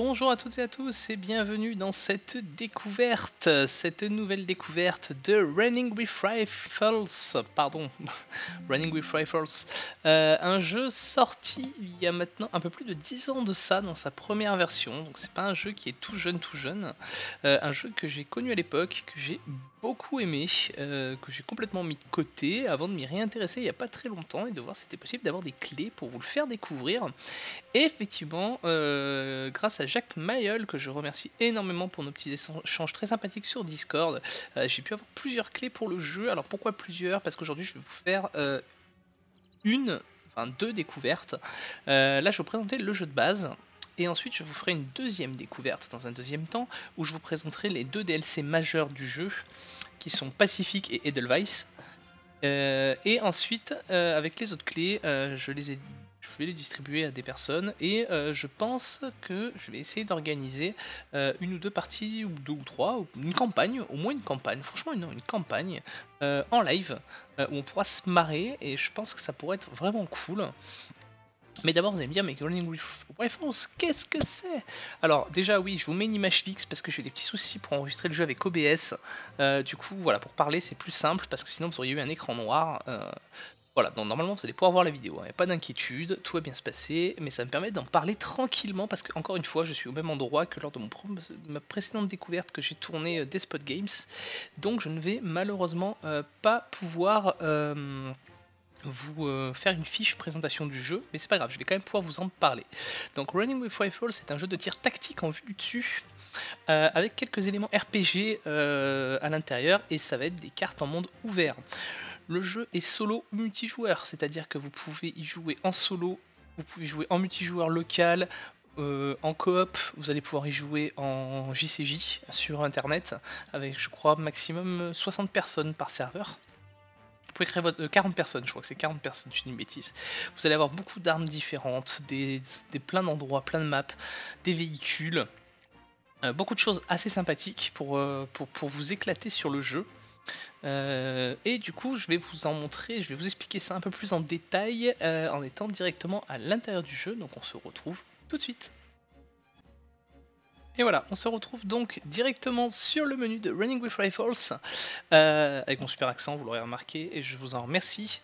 Bonjour à toutes et à tous et bienvenue dans cette nouvelle découverte de Running With Rifles, un jeu sorti il y a maintenant un peu plus de 10 ans de ça dans sa première version, donc c'est pas un jeu qui est tout jeune, un jeu que j'ai connu à l'époque, que j'ai beaucoup aimé, que j'ai complètement mis de côté avant de m'y réintéresser il n'y a pas très longtemps et de voir si c'était possible d'avoir des clés pour vous le faire découvrir. Et effectivement, grâce à Jacques Mayol, que je remercie énormément pour nos petits échanges très sympathiques sur Discord, j'ai pu avoir plusieurs clés pour le jeu. Alors pourquoi plusieurs? Parce qu'aujourd'hui je vais vous faire deux découvertes. Là je vais vous présenter le jeu de base. Et ensuite, je vous ferai une deuxième découverte dans un deuxième temps, où je vous présenterai les deux DLC majeurs du jeu, qui sont Pacific et Edelweiss. Et ensuite, avec les autres clés, je vais les distribuer à des personnes, et je pense que je vais essayer d'organiser une ou deux parties, ou deux ou trois, ou une campagne, au moins une campagne, franchement non, une campagne en live, où on pourra se marrer, et je pense que ça pourrait être vraiment cool. Mais d'abord, vous allez me dire, mais Running With Rifles, qu'est-ce que c'est? Alors déjà, oui, je vous mets une image fixe parce que j'ai des petits soucis pour enregistrer le jeu avec OBS. Du coup, voilà, pour parler, c'est plus simple parce que sinon, vous auriez eu un écran noir. Voilà, donc normalement, vous allez pouvoir voir la vidéo, hein, pas d'inquiétude, tout va bien se passer. Mais ça me permet d'en parler tranquillement parce que, encore une fois, je suis au même endroit que lors de ma précédente découverte que j'ai tournée Despot Games. Donc, je ne vais malheureusement pas pouvoir... vous faire une fiche présentation du jeu, mais c'est pas grave, je vais quand même pouvoir vous en parler. Donc Running With Rifles, c'est un jeu de tir tactique en vue du dessus, avec quelques éléments RPG à l'intérieur, et ça va être des cartes en monde ouvert. Le jeu est solo multijoueur, c'est-à-dire que vous pouvez y jouer en solo, vous pouvez jouer en multijoueur local, en coop, vous allez pouvoir y jouer en JCJ sur internet, avec je crois maximum 60 personnes par serveur. Vous pouvez créer votre 40 personnes, je crois que c'est 40 personnes, je dis une bêtise. Vous allez avoir beaucoup d'armes différentes, plein d'endroits, plein de maps, des véhicules, beaucoup de choses assez sympathiques pour vous éclater sur le jeu. Et du coup, je vais vous en montrer, je vais vous expliquer ça un peu plus en détail en étant directement à l'intérieur du jeu, donc on se retrouve tout de suite. Et voilà, on se retrouve donc directement sur le menu de Running With Rifles, avec mon super accent, vous l'aurez remarqué, et je vous en remercie.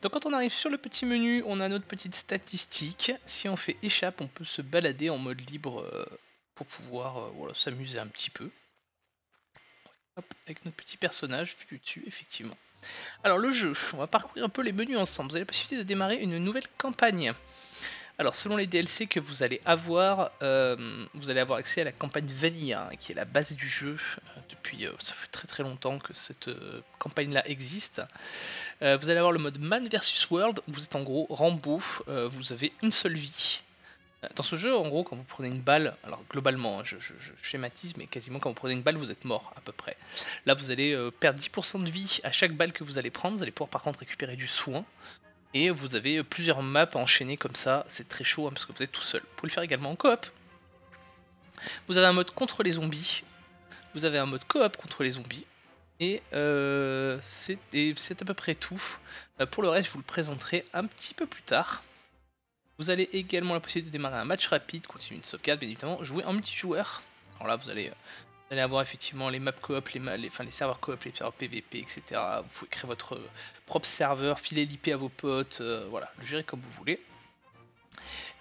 Donc quand on arrive sur le petit menu, on a notre petite statistique. Si on fait échappe, on peut se balader en mode libre pour pouvoir voilà, s'amuser un petit peu. Hop, avec notre petit personnage vu du dessus, effectivement. Alors le jeu, on va parcourir un peu les menus ensemble. Vous avez la possibilité de démarrer une nouvelle campagne. Alors selon les DLC que vous allez avoir accès à la campagne Vanilla, hein, qui est la base du jeu, depuis ça fait très longtemps que cette campagne-là existe. Vous allez avoir le mode Man vs World, où vous êtes en gros Rambo, vous avez une seule vie. Dans ce jeu, en gros, quand vous prenez une balle, alors globalement, je schématise, mais quasiment quand vous prenez une balle, vous êtes mort à peu près. Là, vous allez perdre 10% de vie à chaque balle que vous allez prendre, vous allez pouvoir par contre récupérer du soin. Et vous avez plusieurs maps à enchaîner comme ça, c'est très chaud hein, parce que vous êtes tout seul. Vous pouvez le faire également en coop. Vous avez un mode contre les zombies, vous avez un mode coop contre les zombies, et c'est à peu près tout. Pour le reste, je vous le présenterai un petit peu plus tard. Vous avez également la possibilité de démarrer un match rapide, continuer une sauvegarde, bien évidemment, jouer en multijoueur. Alors là, vous allez avoir effectivement les maps coop, les serveurs coop, les serveurs PVP, etc. Vous pouvez créer votre propre serveur, filer l'IP à vos potes, voilà, le gérer comme vous voulez.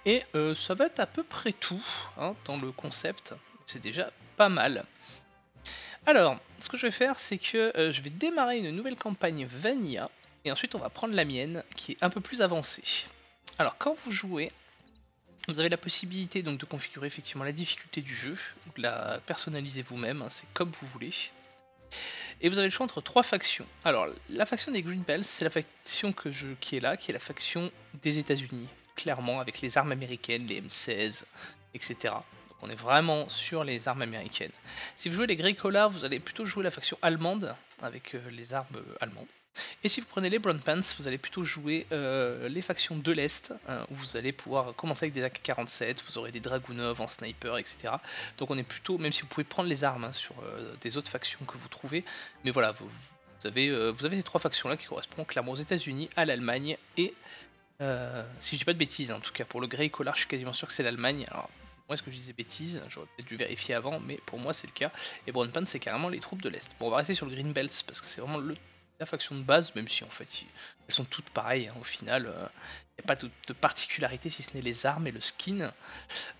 Et ça va être à peu près tout hein, dans le concept, c'est déjà pas mal. Alors, ce que je vais faire, c'est que je vais démarrer une nouvelle campagne Vanilla, et ensuite on va prendre la mienne, qui est un peu plus avancée. Alors, quand vous jouez... Vous avez la possibilité donc de configurer effectivement la difficulté du jeu, donc la personnaliser vous-même, hein, c'est comme vous voulez. Et vous avez le choix entre trois factions. Alors la faction des Green Bells, c'est la faction qui est là, qui est la faction des États-Unis, clairement avec les armes américaines, les M16, etc. Donc on est vraiment sur les armes américaines. Si vous jouez les Grey Collars, vous allez plutôt jouer la faction allemande, avec les armes allemandes. Et si vous prenez les Brown Pants, vous allez plutôt jouer les factions de l'Est, où vous allez pouvoir commencer avec des AK-47, vous aurez des Dragunov en sniper, etc. Donc on est plutôt, même si vous pouvez prendre les armes hein, sur des autres factions que vous trouvez, mais voilà, vous avez ces trois factions-là qui correspondent clairement aux États-Unis, à l'Allemagne, et si je dis pas de bêtises, hein, en tout cas pour le Grey Collar, je suis quasiment sûr que c'est l'Allemagne, alors Moi, est-ce que je disais bêtises? J'aurais peut-être dû vérifier avant, mais pour moi c'est le cas. Et Brownpan, c'est carrément les troupes de l'Est. Bon, on va rester sur le Greenbelts, parce que c'est vraiment la faction de base, même si en fait elles sont toutes pareilles, hein, au final. Il n'y a pas de particularité si ce n'est les armes et le skin.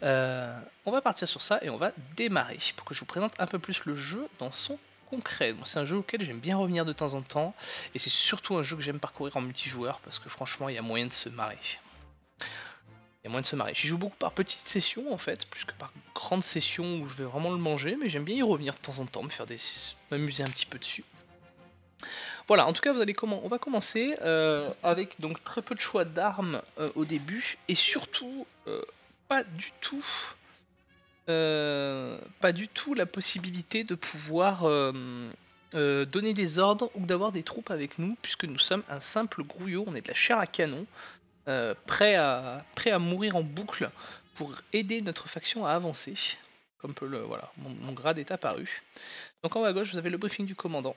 On va partir sur ça et on va démarrer, pour que je vous présente un peu plus le jeu dans son concret. Bon, c'est un jeu auquel j'aime bien revenir de temps en temps, et c'est surtout un jeu que j'aime parcourir en multijoueur, parce que franchement il y a moyen de se marrer. Il y a moyen de se marrer. J'y joue beaucoup par petites sessions en fait, plus que par grandes sessions où je vais vraiment le manger, mais j'aime bien y revenir de temps en temps, m'amuser un petit peu dessus. Voilà, en tout cas, vous allez on va commencer avec donc très peu de choix d'armes au début, et surtout pas du tout la possibilité de pouvoir donner des ordres ou d'avoir des troupes avec nous, puisque nous sommes un simple grouillot, on est de la chair à canon, prêt à mourir en boucle pour aider notre faction à avancer. Comme peut le voilà, mon grade est apparu. Donc en haut à gauche, vous avez le briefing du commandant.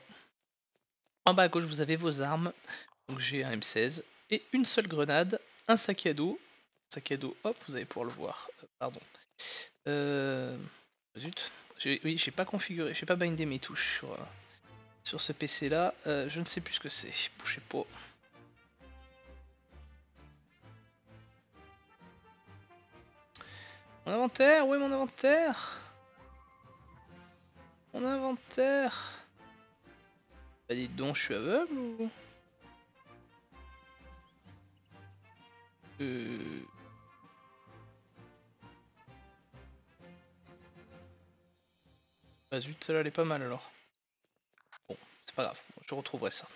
En bas à gauche, vous avez vos armes, donc j'ai un M16 et une seule grenade, un sac à dos. Sac à dos, hop, vous allez pouvoir le voir, pardon. Zut, oui, j'ai pas configuré, j'ai pas bindé mes touches sur ce PC là, je ne sais plus ce que c'est, bougez pas. Mon inventaire, où est mon inventaire? Mon inventaire. Bah dites donc, je suis aveugle ou... Bah zut, celle-là elle est pas mal alors. Bon, c'est pas grave, je retrouverai ça.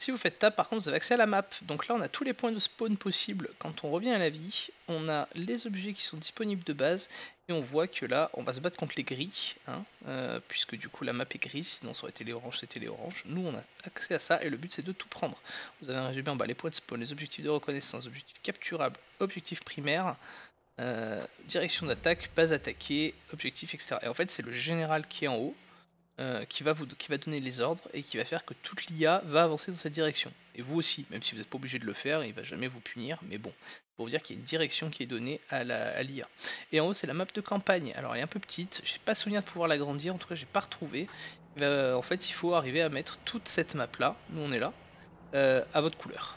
Si vous faites tab, par contre, vous avez accès à la map. Donc là, on a tous les points de spawn possibles quand on revient à la vie. On a les objets qui sont disponibles de base. Et on voit que là, on va se battre contre les gris. Hein, puisque du coup, la map est grise. Sinon, ça aurait été les oranges, c'était les oranges. Nous, on a accès à ça. Et le but, c'est de tout prendre. Vous avez un résumé en bas. Les points de spawn, les objectifs de reconnaissance, objectifs capturables, objectifs primaires, direction d'attaque, base attaquée, objectifs, etc. Et en fait, c'est le général qui est en haut. Qui va donner les ordres et qui va faire que toute l'IA va avancer dans cette direction. Et vous aussi, même si vous n'êtes pas obligé de le faire, il ne va jamais vous punir, mais bon, pour vous dire qu'il y a une direction qui est donnée à l'IA. Et en haut, c'est la map de campagne. Alors, elle est un peu petite, je n'ai pas souvenir de pouvoir l'agrandir, en tout cas, je n'ai pas retrouvé. En fait, il faut arriver à mettre toute cette map-là, nous on est là, à votre couleur.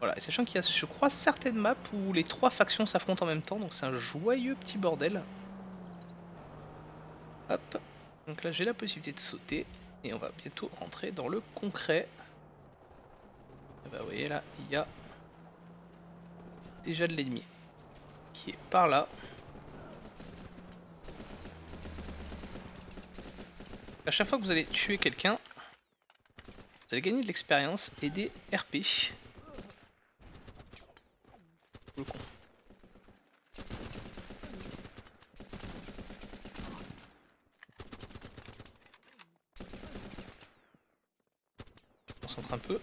Voilà, et sachant qu'il y a, je crois, certaines maps où les trois factions s'affrontent en même temps, donc c'est un joyeux petit bordel. Hop. Donc là j'ai la possibilité de sauter et on va bientôt rentrer dans le concret. Et bah vous voyez là il y a déjà de l'ennemi qui est par là. À chaque fois que vous allez tuer quelqu'un, vous allez gagner de l'expérience et des RP. Le con. Un peu.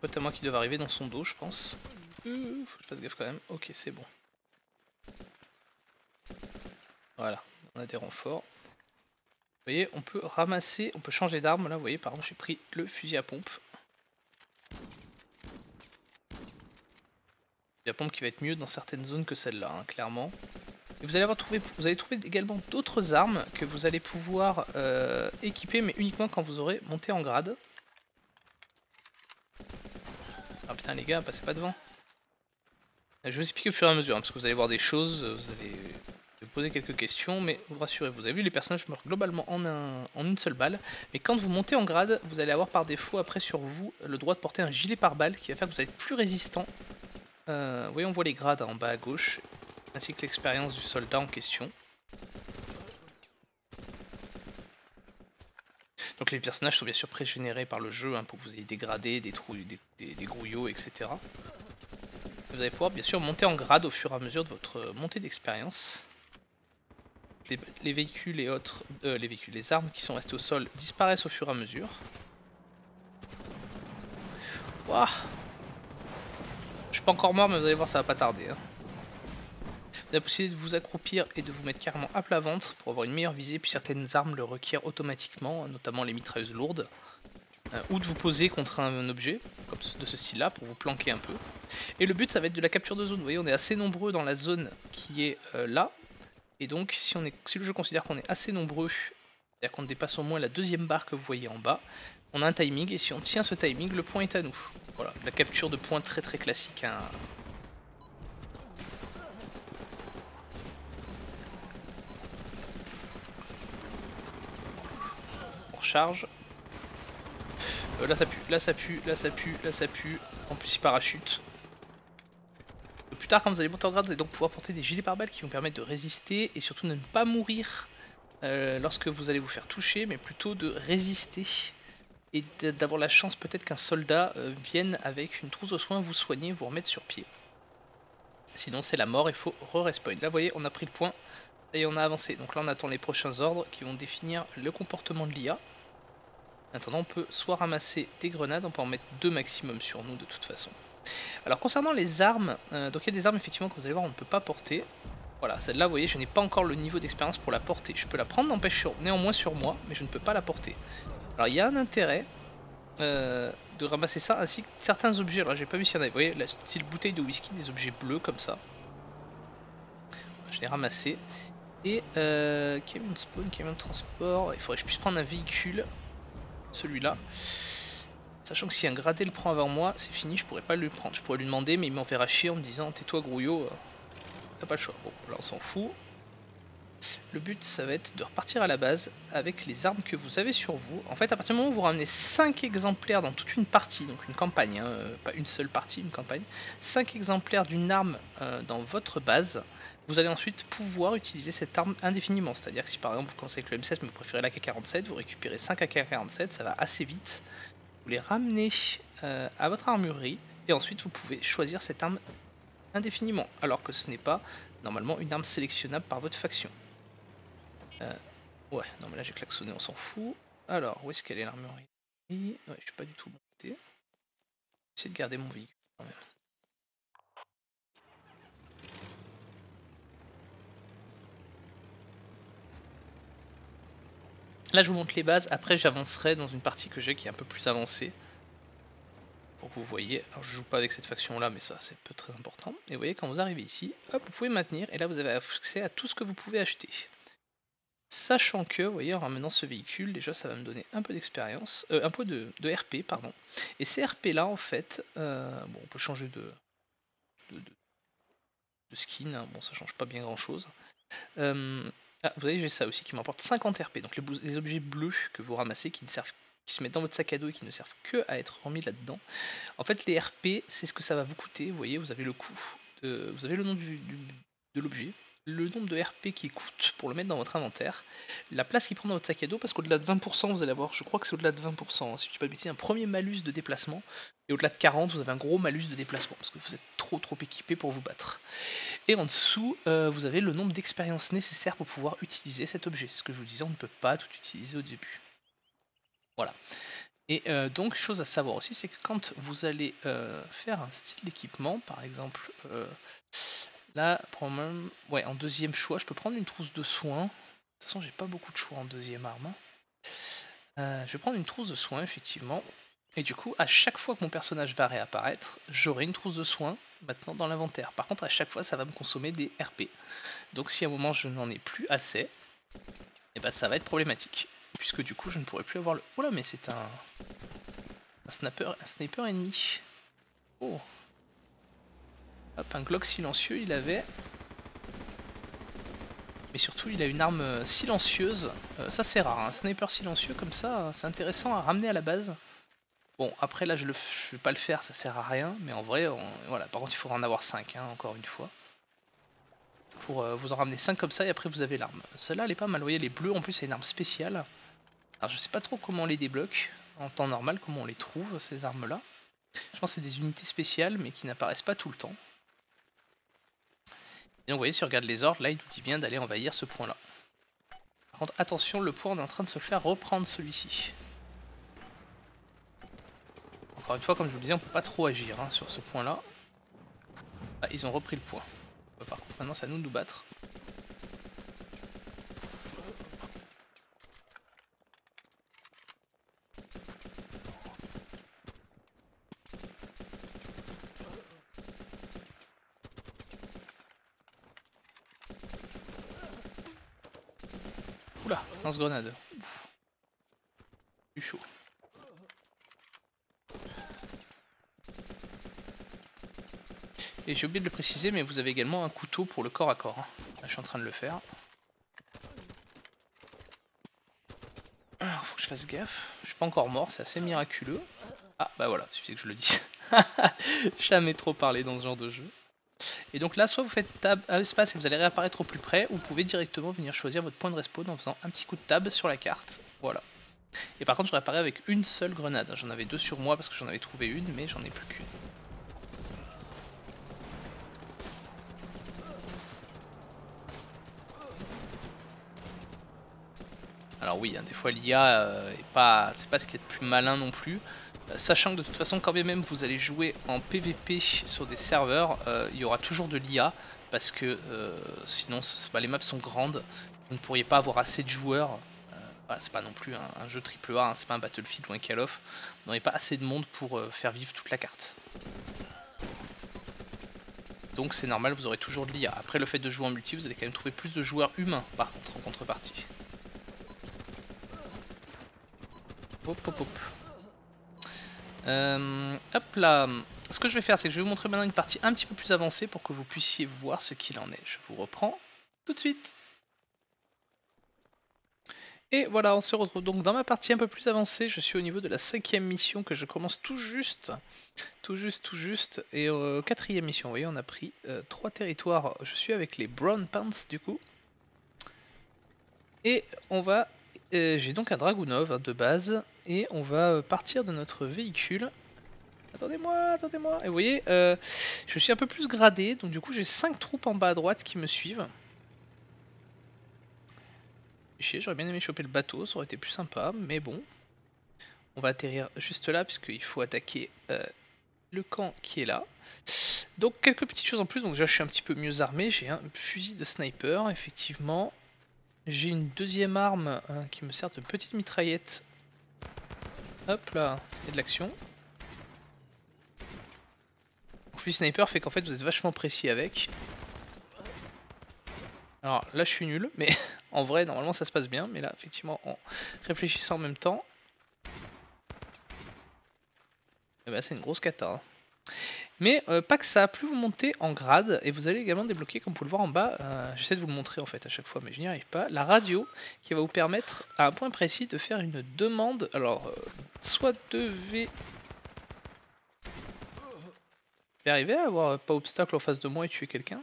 Peut-être à moi qui doit arriver dans son dos, je pense. Faut que je fasse gaffe quand même. Ok, c'est bon. Voilà, on a des renforts. Vous voyez, on peut ramasser, on peut changer d'arme. Là, vous voyez, par exemple, j'ai pris le fusil à pompe. La pompe qui va être mieux dans certaines zones que celle-là, hein, clairement. Et vous allez trouver également d'autres armes que vous allez pouvoir équiper, mais uniquement quand vous aurez monté en grade. Ah putain les gars, passez pas devant. Je vais vous expliquer au fur et à mesure, hein, parce que vous allez voir des choses, vous allez poser quelques questions, mais vous rassurez, vous avez vu les personnages meurent globalement en une seule balle, mais quand vous montez en grade, vous allez avoir par défaut après sur vous le droit de porter un gilet pare-balles qui va faire que vous êtes plus résistant. Vous voyez, on voit les grades hein, en bas à gauche, ainsi que l'expérience du soldat en question. Donc les personnages sont bien sûr pré-générés par le jeu hein, pour que vous ayez des gradés, des grouillots, etc. Vous allez pouvoir bien sûr monter en grade au fur et à mesure de votre montée d'expérience. Les véhicules et autres, les armes qui sont restées au sol disparaissent au fur et à mesure. Waouh! Je suis pas encore mort mais vous allez voir ça va pas tarder. Hein. Vous avez la possibilité de vous accroupir et de vous mettre carrément à plat ventre pour avoir une meilleure visée, puis certaines armes le requièrent automatiquement, notamment les mitrailleuses lourdes. ou de vous poser contre un objet comme de ce style là pour vous planquer un peu. Et le but ça va être de la capture de zone. Vous voyez on est assez nombreux dans la zone qui est là, et donc si le jeu considère qu'on est assez nombreux, c'est-à-dire qu'on dépasse au moins la deuxième barre que vous voyez en bas, on a un timing, et si on tient ce timing, le point est à nous. Voilà, la capture de points très très classique hein. On recharge. Là ça pue, là ça pue, là ça pue, là ça pue. En plus il parachute. Plus tard quand vous allez monter en grade, vous allez donc pouvoir porter des gilets pare-balles qui vont permettre de résister et surtout de ne pas mourir lorsque vous allez vous faire toucher, mais plutôt de résister et d'avoir la chance peut-être qu'un soldat vienne avec une trousse de soins vous soigner, vous remettre sur pied. Sinon c'est la mort, il faut re-respawn. Là vous voyez on a pris le point et on a avancé. Donc là on attend les prochains ordres qui vont définir le comportement de l'IA. En attendant on peut soit ramasser des grenades, on peut en mettre deux maximum sur nous de toute façon. Alors concernant les armes, donc il y a des armes effectivement que vous allez voir on ne peut pas porter. Voilà, celle-là vous voyez je n'ai pas encore le niveau d'expérience pour la porter. Je peux la prendre n'empêche néanmoins sur moi, mais je ne peux pas la porter. Alors il y a un intérêt de ramasser ça ainsi que certains objets. Alors j'ai pas vu s'il y en avait, vous voyez, c'est une bouteille de whisky, des objets bleus comme ça. Je l'ai ramassé. Et camion de spawn, camion de transport, il faudrait que je puisse prendre un véhicule. Celui-là. Sachant que si un gradé le prend avant moi, c'est fini, je pourrais pas le prendre. Je pourrais lui demander, mais il m'en fera chier en me disant tais-toi grouillot, t'as pas le choix. Bon, là on s'en fout. Le but ça va être de repartir à la base avec les armes que vous avez sur vous. En fait, à partir du moment où vous ramenez 5 exemplaires dans toute une partie, donc une campagne, hein, pas une seule partie, une campagne, 5 exemplaires d'une arme dans votre base, vous allez ensuite pouvoir utiliser cette arme indéfiniment. C'est-à-dire que si par exemple vous commencez avec le M16 mais vous préférez l'AK-47, vous récupérez 5 AK-47, ça va assez vite. Vous les ramenez à votre armurerie et ensuite vous pouvez choisir cette arme indéfiniment, alors que ce n'est pas normalement une arme sélectionnable par votre faction. Ouais, non mais là j'ai klaxonné, on s'en fout. Alors, où est-ce qu'elle est l'armurerie? Ouais, je suis pas du tout monté. J'essaie de garder mon véhicule quand même. Là je vous montre les bases, après j'avancerai dans une partie que j'ai qui est un peu plus avancée. Pour que vous voyez, alors je joue pas avec cette faction là mais ça c'est peu très important. Et vous voyez quand vous arrivez ici, hop vous pouvez maintenir et là vous avez accès à tout ce que vous pouvez acheter. Sachant que, vous voyez, en ramenant ce véhicule, déjà ça va me donner un peu d'expérience, un peu de RP, pardon. Et ces RP là en fait, bon on peut changer de skin, hein. Bon ça change pas bien grand chose. Ah, vous voyez, j'ai ça aussi qui m'emporte 50 RP, donc les objets bleus que vous ramassez qui ne servent, qui se mettent dans votre sac à dos et qui ne servent que à être remis là-dedans. En fait, les RP, c'est ce que ça va vous coûter. Vous voyez, vous avez le coût, vous avez le nom de l'objet, le nombre de RP qui coûte pour le mettre dans votre inventaire, la place qu'il prend dans votre sac à dos, parce qu'au-delà de 20%, vous allez avoir, je crois que c'est au-delà de 20%, hein, si je ne dis pas de bêtises, un premier malus de déplacement, et au-delà de 40, vous avez un gros malus de déplacement, parce que vous êtes trop équipé pour vous battre. Et en dessous, vous avez le nombre d'expériences nécessaires pour pouvoir utiliser cet objet. C'est ce que je vous disais, on ne peut pas tout utiliser au début. Voilà. Et donc, chose à savoir aussi, c'est que quand vous allez faire un style d'équipement, par exemple... Là, ouais, en deuxième choix, je peux prendre une trousse de soins. De toute façon, j'ai pas beaucoup de choix en deuxième arme. Je vais prendre une trousse de soins, effectivement. Et du coup, à chaque fois que mon personnage va réapparaître, j'aurai une trousse de soins maintenant dans l'inventaire. Par contre, à chaque fois, ça va me consommer des RP. Donc, si à un moment, je n'en ai plus assez, eh ben, ça va être problématique. Puisque du coup, je ne pourrai plus avoir le... Oh là, mais c'est un sniper ennemi. Oh. Hop, un Glock silencieux il avait, mais surtout il a une arme silencieuse, ça c'est rare, un sniper silencieux comme ça, c'est intéressant à ramener à la base. Bon après là je vais pas le faire, ça sert à rien, mais en vrai, voilà. Par contre il faudra en avoir 5, hein, encore une fois. Pour vous en ramener 5 comme ça et après vous avez l'arme. Celle-là elle est pas mal, vous voyez, elle est bleue, en plus c'est une arme spéciale. Alors je sais pas trop comment on les débloque, en temps normal comment on les trouve ces armes là. Je pense que c'est des unités spéciales mais qui n'apparaissent pas tout le temps. Et donc vous voyez, si on regarde les ordres, là il nous dit bien d'aller envahir ce point là. Par contre attention, le point on est en train de se faire reprendre celui-ci. Encore une fois, comme je vous le disais, on peut pas trop agir hein, sur ce point là. Ah, ils ont repris le point. Par contre maintenant c'est à nous de nous battre. Oula, lance-grenade. Du chaud. Et j'ai oublié de le préciser, mais vous avez également un couteau pour le corps à corps. Là, je suis en train de le faire. Alors, faut que je fasse gaffe. Je suis pas encore mort, c'est assez miraculeux. Ah, bah voilà, suffit que je le dise. Jamais trop parlé dans ce genre de jeu. Et donc là, soit vous faites tab espace et vous allez réapparaître au plus près, ou vous pouvez directement venir choisir votre point de respawn en faisant un petit coup de tab sur la carte. Voilà. Et par contre, je réapparais avec une seule grenade. J'en avais deux sur moi parce que j'en avais trouvé une, mais j'en ai plus qu'une. Alors oui, hein, des fois l'IA c'est pas ce qui est le plus malin non plus. Sachant que de toute façon, quand bien même vous allez jouer en PVP sur des serveurs, il y aura toujours de l'IA. Parce que sinon, les maps sont grandes, vous ne pourriez pas avoir assez de joueurs. Voilà, c'est pas non plus un jeu AAA, hein, c'est pas un Battlefield ou un Call of. Vous n'aurez pas assez de monde pour faire vivre toute la carte. Donc c'est normal, vous aurez toujours de l'IA. Après le fait de jouer en multi, vous allez quand même trouver plus de joueurs humains par contre en contrepartie. Hop hop hop. Hop là. Ce que je vais faire, c'est que je vais vous montrer maintenant une partie un petit peu plus avancée pour que vous puissiez voir ce qu'il en est. Je vous reprends tout de suite. Et voilà, on se retrouve donc dans ma partie un peu plus avancée. Je suis au niveau de la 5e mission que je commence tout juste. Et 4e mission, vous voyez, on a pris 3 territoires. Je suis avec les Brown Pants du coup. Et on va... J'ai donc un Dragunov hein, de base. Et on va partir de notre véhicule. Attendez-moi, attendez-moi. Et vous voyez, je suis un peu plus gradé. Donc du coup j'ai 5 troupes en bas à droite qui me suivent. J'aurais bien aimé choper le bateau, ça aurait été plus sympa. Mais bon. On va atterrir juste là puisqu'il faut attaquer le camp qui est là. Donc quelques petites choses en plus. Donc déjà je suis un petit peu mieux armé. J'ai un fusil de sniper effectivement. J'ai une deuxième arme hein, qui me sert de petite mitraillette. Hop là, il y a de l'action. Le fusil sniper fait qu'en fait vous êtes vachement précis avec. Alors là je suis nul, mais en vrai normalement ça se passe bien. Mais là effectivement en réfléchissant en même temps. Et bah, c'est une grosse cata. Hein. Mais pas que ça, plus vous montez en grade, et vous allez également débloquer, comme vous pouvez le voir en bas, j'essaie de vous le montrer en fait à chaque fois, mais je n'y arrive pas, la radio, qui va vous permettre, à un point précis, de faire une demande, alors, soit de V... Je vais arriver à avoir pas obstacle en face de moi et tuer quelqu'un.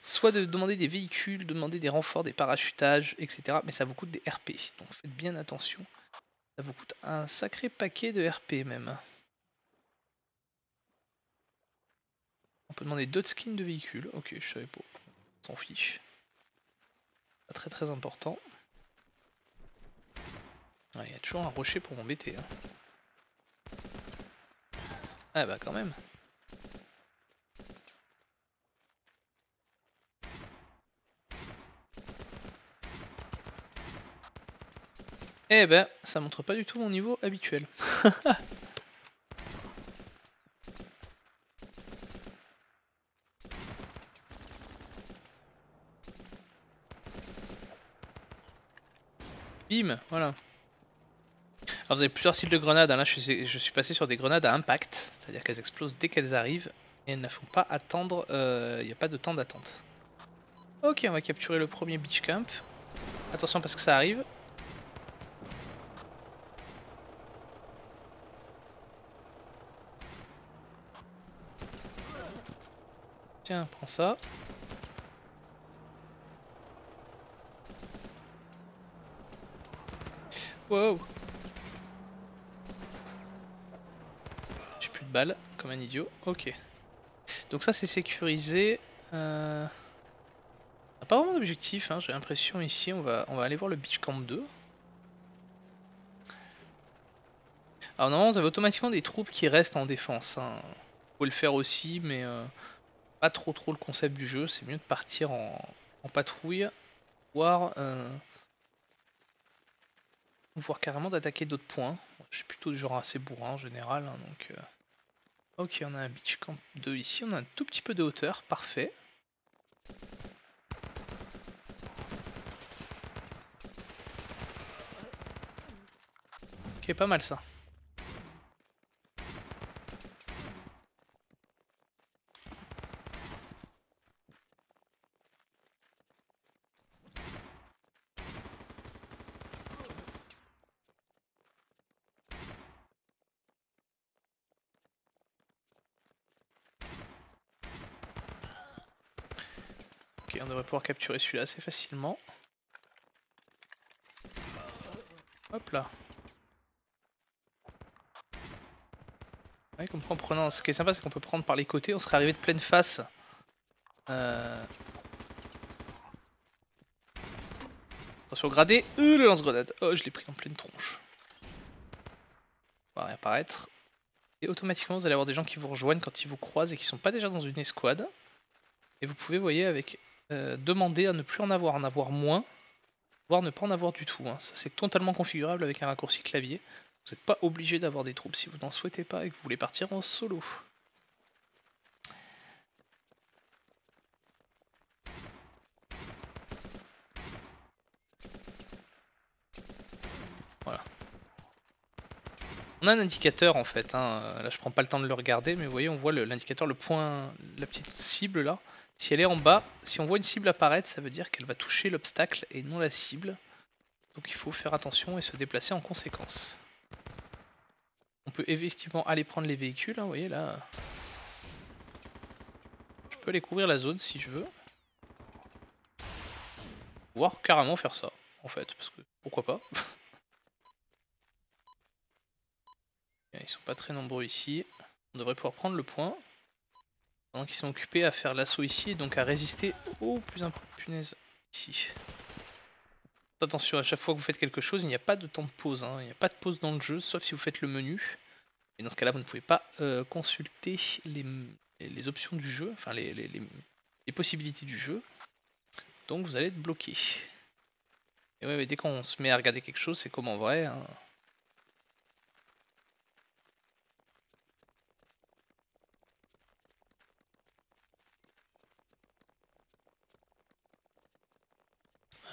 Soit de demander des véhicules, demander des renforts, des parachutages, etc. Mais ça vous coûte des RP, donc faites bien attention. Ça vous coûte un sacré paquet de RP même. On peut demander d'autres skins de véhicules. Ok, je savais pas. On s'en fiche. Pas très très important. Il y a toujours un rocher pour m'embêter. Hein. Ah bah quand même. Eh ben, ça montre pas du tout mon niveau habituel. Bim, voilà. Alors vous avez plusieurs styles de grenades, hein. Là je suis passé sur des grenades à impact, c'est-à-dire qu'elles explosent dès qu'elles arrivent et elles ne font pas attendre, il n'y a pas de temps d'attente. Ok, on va capturer le premier beach camp. Attention parce que ça arrive. Tiens, prends ça. Wow. J'ai plus de balles, comme un idiot. Ok. Donc ça c'est sécurisé. Pas vraiment d'objectif, hein, j'ai l'impression ici. On va aller voir le Beach Camp 2. Alors normalement vous avez automatiquement des troupes qui restent en défense. Hein. Vous pouvez le faire aussi, mais pas trop le concept du jeu. C'est mieux de partir en patrouille, voire... voire carrément d'attaquer d'autres points. Je suis plutôt du genre assez bourrin en général. Hein, donc, ok, on a un beach camp 2 ici. On a un tout petit peu de hauteur. Parfait. qui est pas mal ça. Ok, on devrait pouvoir capturer celui-là assez facilement. Hop là. Ouais, comme en prenant, ce qui est sympa c'est qu'on peut prendre par les côtés, on serait arrivé de pleine face. Attention gradé, le lance-grenade. Oh, je l'ai pris en pleine tronche. On va réapparaître. Et automatiquement vous allez avoir des gens qui vous rejoignent quand ils vous croisent et qui sont pas déjà dans une escouade. Et vous pouvez, vous voyez, avec demander à ne plus en avoir moins, voire ne pas en avoir du tout. Hein. Ça c'est totalement configurable avec un raccourci clavier. Vous n'êtes pas obligé d'avoir des troupes si vous n'en souhaitez pas et que vous voulez partir en solo. Voilà. On a un indicateur en fait, hein. Là je prends pas le temps de le regarder, mais vous voyez on voit l'indicateur, le point, la petite cible là. Si elle est en bas, si on voit une cible apparaître, ça veut dire qu'elle va toucher l'obstacle et non la cible. Donc il faut faire attention et se déplacer en conséquence. On peut effectivement aller prendre les véhicules, hein, vous voyez là. Je peux aller couvrir la zone si je veux. Voire carrément faire ça, en fait, parce que pourquoi pas. Ils sont pas très nombreux ici. On devrait pouvoir prendre le point. Pendant qu'ils sont occupés à faire l'assaut ici, et donc à résister au plus important, punaise, ici. Attention, à chaque fois que vous faites quelque chose, il n'y a pas de temps de pause, hein. Il n'y a pas de pause dans le jeu, sauf si vous faites le menu. Et dans ce cas-là, vous ne pouvez pas consulter les options du jeu, enfin les possibilités du jeu. Donc vous allez être bloqué. Et ouais, mais dès qu'on se met à regarder quelque chose, c'est comme en vrai, hein.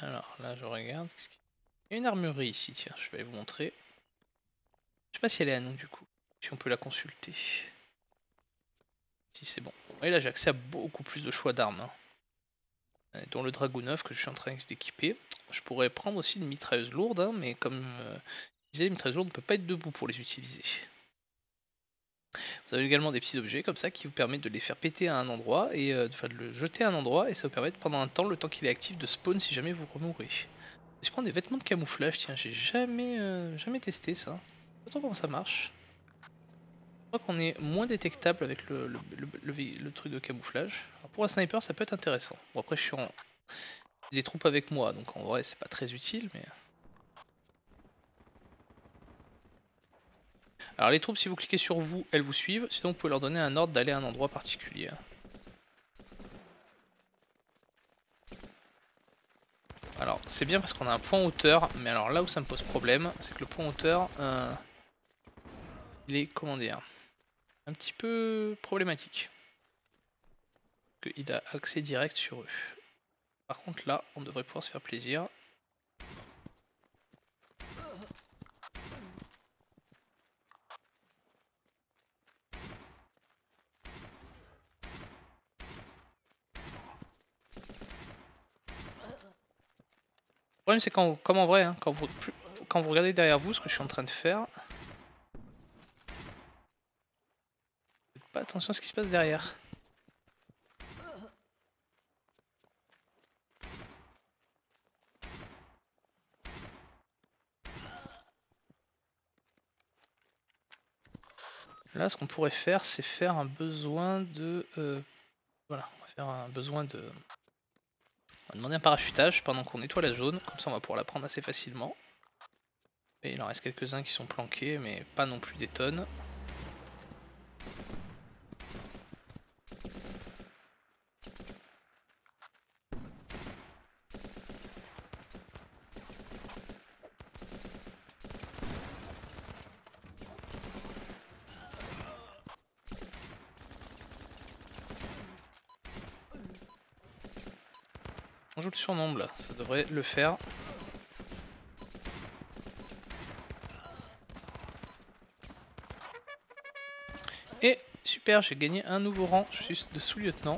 Alors là je regarde, il y a une armurerie ici, tiens, je vais aller vous montrer. Je sais pas si elle est à nous du coup, si on peut la consulter. Si c'est bon. Et là j'ai accès à beaucoup plus de choix d'armes, hein. Dont le Dragon 9 que je suis en train d'équiper. Je pourrais prendre aussi une mitrailleuse lourde, hein, mais comme je disais, les mitrailleuses lourdes ne peuvent pas être debout pour les utiliser. Vous avez également des petits objets comme ça qui vous permettent de les faire péter à un endroit et enfin, de le jeter à un endroit et ça vous permet de, pendant un temps, le temps qu'il est actif, de spawn si jamais vous remourez. Je prends des vêtements de camouflage, tiens, j'ai jamais testé ça. Je sais pas comment ça marche. Je crois qu'on est moins détectable avec le truc de camouflage. Alors pour un sniper ça peut être intéressant. Bon après je suis en... j'ai des troupes avec moi donc en vrai c'est pas très utile mais... Alors les troupes, si vous cliquez sur vous, elles vous suivent, sinon vous pouvez leur donner un ordre d'aller à un endroit particulier. Alors c'est bien parce qu'on a un point hauteur, mais alors là où ça me pose problème, c'est que le point hauteur, il est, comment dire, un petit peu problématique. Parce qu'il a accès direct sur eux. Par contre là, on devrait pouvoir se faire plaisir. Le problème c'est quand, comme en vrai, hein, quand vous regardez derrière vous ce que je suis en train de faire, faites pas attention à ce qui se passe derrière. Là ce qu'on pourrait faire c'est faire un besoin de... voilà, on va faire un besoin de... On va demander un parachutage pendant qu'on nettoie la zone, comme ça on va pouvoir la prendre assez facilement. Et il en reste quelques-uns qui sont planqués, mais pas non plus des tonnes. On joue le surnombre là, ça devrait le faire. super, j'ai gagné un nouveau rang, je suis de sous-lieutenant.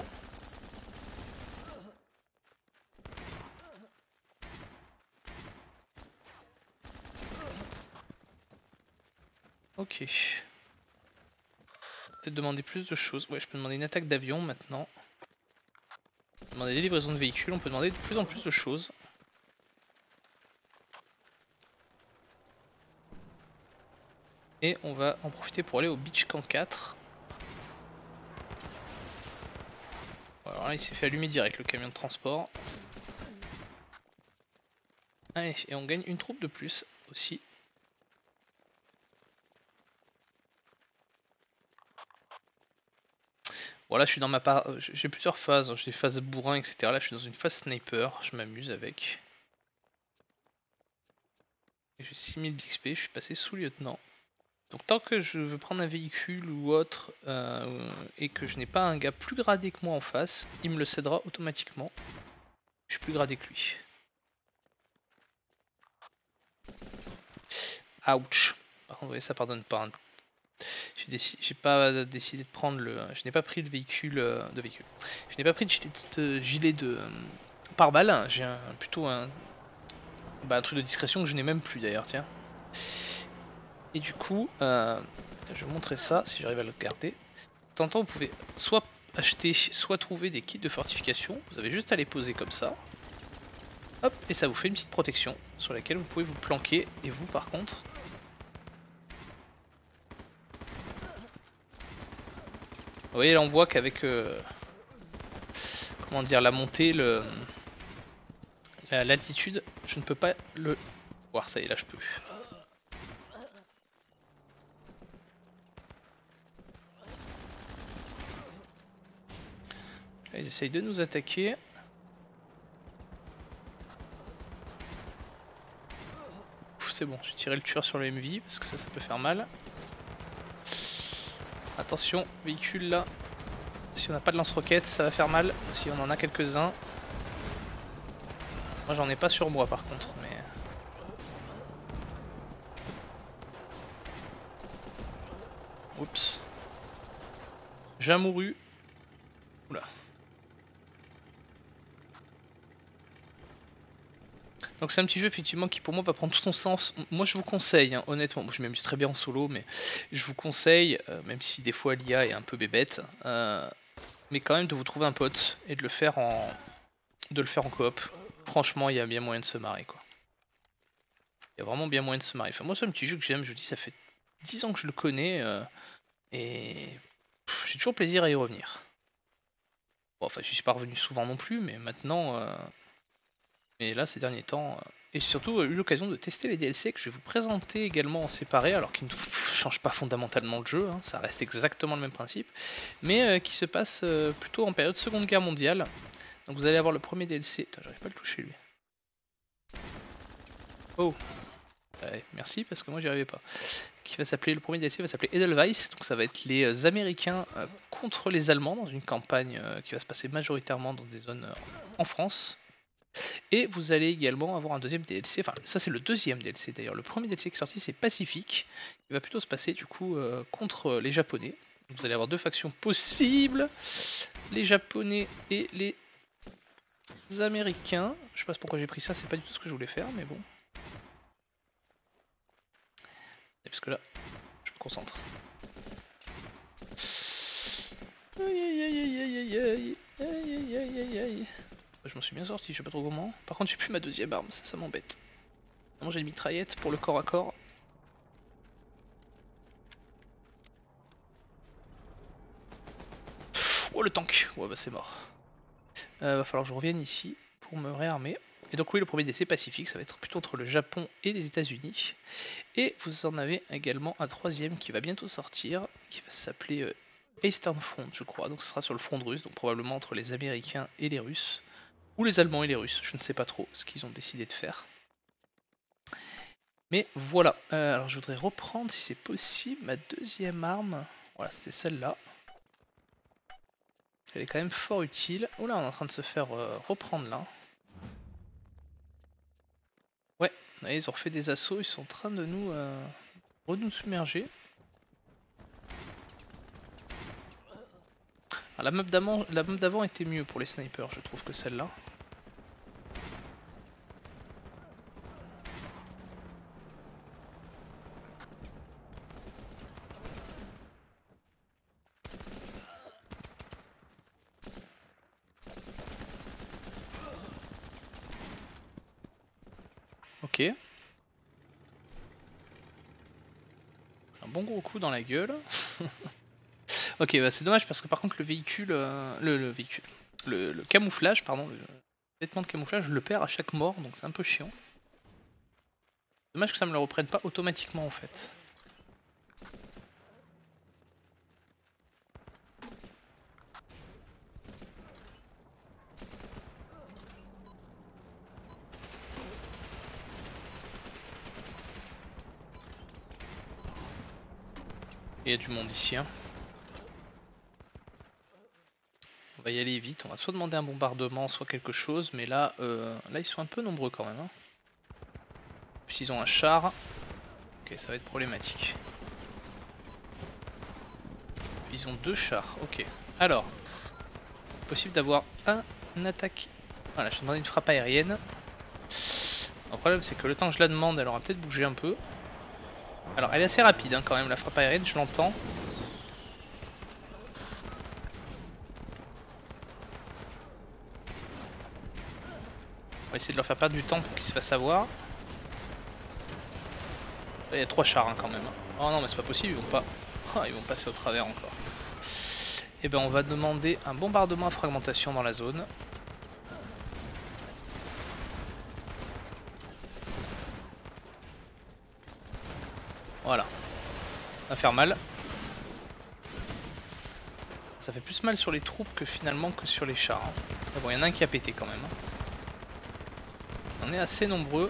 Ok. Peut-être demander plus de choses. Ouais, je peux demander une attaque d'avion maintenant. On peut demander des livraisons de véhicules, on peut demander de plus en plus de choses. Et on va en profiter pour aller au Beach Camp 4. Alors là, il s'est fait allumer direct le camion de transport. Allez, et on gagne une troupe de plus aussi. Voilà, je suis dans ma part. J'ai plusieurs phases. J'ai des phases bourrin, etc. Là, je suis dans une phase sniper. Je m'amuse avec. J'ai 6000 d'XP. Je suis passé sous-lieutenant. Donc tant que je veux prendre un véhicule ou autre et que je n'ai pas un gars plus gradé que moi en face, il me le cédera automatiquement. Je suis plus gradé que lui. Ouch. Par contre, vous voyez, ça pardonne pas. Je n'ai pas pris le véhicule Je n'ai pas pris de gilet de pare-balles. J'ai plutôt un truc de discrétion que je n'ai même plus d'ailleurs, tiens. Et du coup, je vais vous montrer ça si j'arrive à le garder. Tantôt, vous pouvez soit acheter, soit trouver des kits de fortification. Vous avez juste à les poser comme ça. Hop, et ça vous fait une petite protection sur laquelle vous pouvez vous planquer. Et vous, par contre... Vous voyez, là, on voit qu'avec... comment dire, la montée, la latitude, je ne peux pas le... voir, ça y est, là, je peux... Ils essayent de nous attaquer. C'est bon, j'ai tiré le tueur sur le MV parce que ça peut faire mal. Attention, véhicule là. Si on n'a pas de lance-roquettes, ça va faire mal. Si on en a quelques-uns. Moi j'en ai pas sur moi par contre, mais... Oups. J'ai mouru. Oula. Donc c'est un petit jeu effectivement qui pour moi va prendre tout son sens. Moi je vous conseille, hein, honnêtement, moi, je m'amuse très bien en solo, mais je vous conseille, même si des fois l'IA est un peu bébête, mais quand même de vous trouver un pote et de le faire en coop. Franchement, il y a bien moyen de se marrer, quoi. Il y a vraiment bien moyen de se marrer. Enfin moi c'est un petit jeu que j'aime, je vous dis, ça fait 10 ans que je le connais et j'ai toujours plaisir à y revenir. Bon, enfin je suis pas revenu souvent non plus, mais maintenant... Et là, ces derniers temps, et surtout eu l'occasion de tester les DLC que je vais vous présenter également en séparé, alors qu'ils ne changent pas fondamentalement le jeu, hein, ça reste exactement le même principe, mais qui se passe plutôt en période Seconde Guerre mondiale. Donc vous allez avoir le premier DLC. Putain, j'arrive pas à le toucher lui. Oh, ouais, merci parce que moi j'y arrivais pas. Qui va s'appeler, le premier DLC va s'appeler Edelweiss, donc ça va être les Américains contre les Allemands dans une campagne qui va se passer majoritairement dans des zones en France. Et vous allez également avoir un deuxième DLC, enfin ça c'est le deuxième DLC d'ailleurs, le premier DLC qui est sorti c'est Pacific, qui va plutôt se passer du coup contre les Japonais. Vous allez avoir deux factions possibles, les Japonais et les Américains. Je sais pas pourquoi j'ai pris ça, c'est pas du tout ce que je voulais faire, mais bon. Et parce que là, je me concentre. Aïe aïe aïe aïe aïe aïe aïe aïe aïe aïe. Je m'en suis bien sorti, je sais pas trop comment. Par contre j'ai plus ma deuxième arme, ça m'embête. Non, j'ai une mitraillette pour le corps à corps. Oh le tank. Ouais bah c'est mort. Va falloir que je revienne ici pour me réarmer. Et donc oui, le premier décès pacifique, ça va être plutôt entre le Japon et les États-Unis. Et vous en avez également un troisième qui va bientôt sortir, qui va s'appeler Eastern Front je crois. Donc ce sera sur le front russe, donc probablement entre les Américains et les Russes. Ou les Allemands et les Russes, je ne sais pas trop ce qu'ils ont décidé de faire. Mais voilà, alors je voudrais reprendre si c'est possible ma deuxième arme. Voilà, c'était celle-là. Elle est quand même fort utile. Oh là, on est en train de se faire reprendre là. Ouais, ils ont refait des assauts, ils sont en train de nous submerger. La map d'avant était mieux pour les snipers, je trouve, que celle-là. Ok. Un bon gros coup dans la gueule. Ok, bah c'est dommage parce que par contre le véhicule, le camouflage, pardon, le vêtement de camouflage, je le perds à chaque mort, donc c'est un peu chiant. Dommage que ça me le reprenne pas automatiquement en fait. Il y a du monde ici, hein. On va y aller vite, on va soit demander un bombardement, soit quelque chose, mais là, là ils sont un peu nombreux quand même, hein. Puis ils ont un char, ok, ça va être problématique. Ils ont deux chars, ok. Alors, possible d'avoir une attaque. Voilà, je demande une frappe aérienne. Le problème c'est que le temps que je la demande, elle aura peut-être bougé un peu. Alors elle est assez rapide hein, quand même la frappe aérienne, je l'entends. On va essayer de leur faire perdre du temps pour qu'ils se fassent avoir. Il y a 3 chars hein, quand même. Oh non mais c'est pas possible, ils vont pas. Oh, ils vont passer au travers encore. Et ben on va demander un bombardement à fragmentation dans la zone. Voilà, ça va faire mal. Ça fait plus mal sur les troupes que finalement que sur les chars. Hein. Ah bon, il y en a un qui a pété quand même. Hein. On est assez nombreux.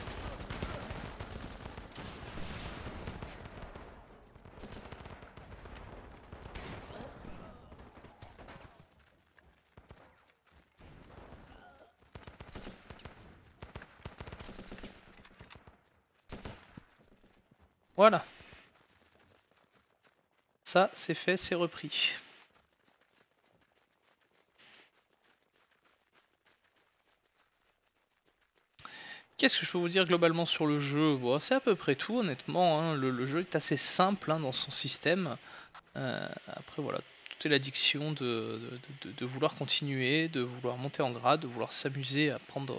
Voilà. Ça c'est fait, c'est repris. Qu'est-ce que je peux vous dire globalement sur le jeu? Bon, c'est à peu près tout honnêtement, hein. Le jeu est assez simple hein, dans son système. Après voilà, tout est l'addiction de vouloir continuer, de vouloir monter en grade, de vouloir s'amuser à prendre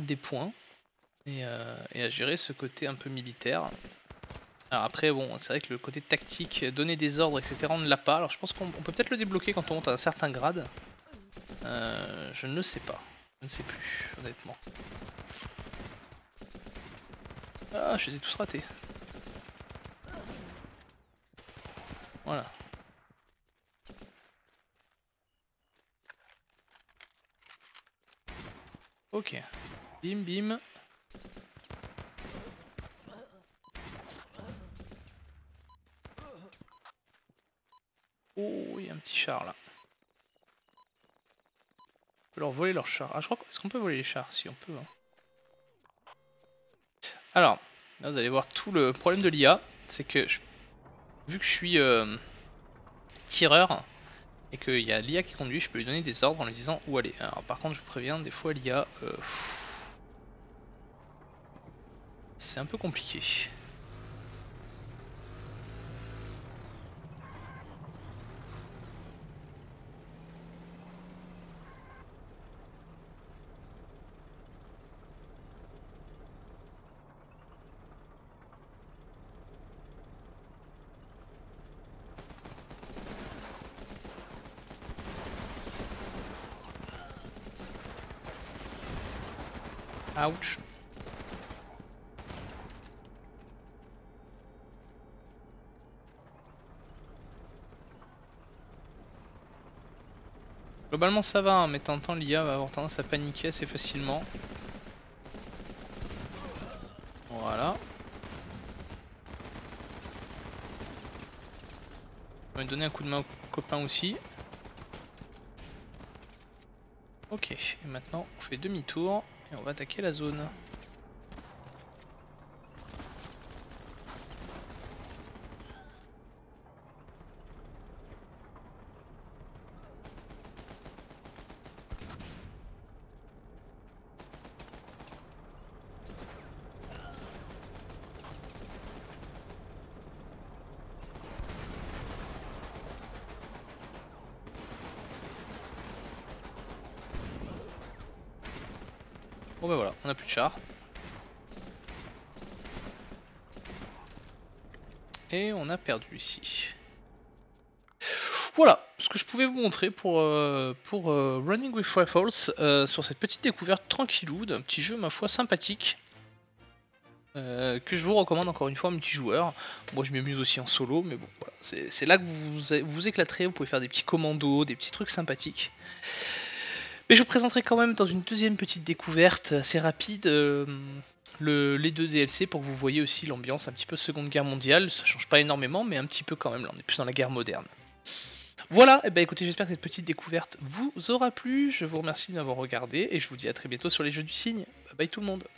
des points et à gérer ce côté un peu militaire. Alors après bon c'est vrai que le côté tactique, donner des ordres etc on ne l'a pas, alors je pense qu'on peut peut-être le débloquer quand on monte à un certain grade, je ne sais pas, je ne sais plus honnêtement. Ah je les ai tous ratés. Voilà. Ok, bim bim. Oh, il y a un petit char là. On peut leur voler leur char. Ah, je crois que. Est-ce qu'on peut voler les chars? Si, on peut. Hein. Alors, là vous allez voir tout le problème de l'IA. C'est que vu que je suis tireur et qu'il y a l'IA qui conduit, je peux lui donner des ordres en lui disant où aller. Alors, par contre, je vous préviens, des fois l'IA. C'est un peu compliqué. Ouch. Globalement ça va, hein, mais t'entends l'IA va avoir tendance à paniquer assez facilement. Voilà. On va lui donner un coup de main au copain aussi. Ok, et maintenant on fait demi-tour. Et on va attaquer la zone. Bon bah voilà, on a plus de char. Et on a perdu ici. Voilà ce que je pouvais vous montrer pour Running With Rifles sur cette petite découverte tranquillou d'un petit jeu ma foi sympathique. Que je vous recommande encore une fois multijoueur. Moi je m'amuse aussi en solo, mais bon voilà, c'est là que vous éclaterez, vous pouvez faire des petits commandos, des petits trucs sympathiques. Mais je vous présenterai quand même dans une deuxième petite découverte assez rapide les deux DLC pour que vous voyez aussi l'ambiance un petit peu Seconde Guerre mondiale. Ça change pas énormément, mais un petit peu quand même, là on est plus dans la guerre moderne. Voilà, et bah écoutez, j'espère que cette petite découverte vous aura plu, je vous remercie d'avoir regardé et je vous dis à très bientôt sur les Jeux du Cygne. Bye bye tout le monde.